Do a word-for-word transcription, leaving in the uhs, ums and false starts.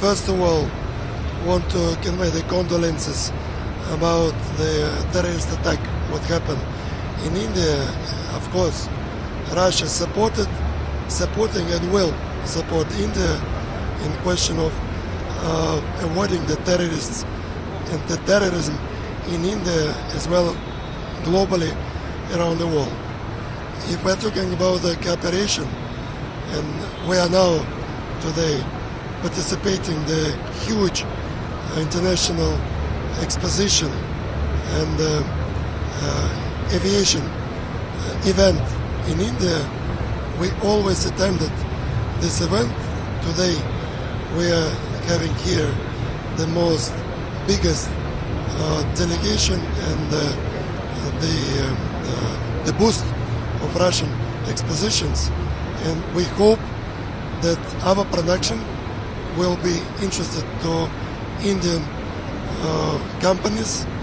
First of all, want to convey the condolences about the terrorist attack, what happened in India. Of course, Russia supported, supporting and will support India in question of uh, avoiding the terrorists and the terrorism in India as well globally around the world. If we're talking about the cooperation, and we are now today participating in the huge international exposition and uh, uh, aviation event in India. We always attended this event. Today we are having here the most biggest uh, delegation and uh, the, uh, uh, the boost of Russian expositions, and we hope that our production will be interested to Indian uh, companies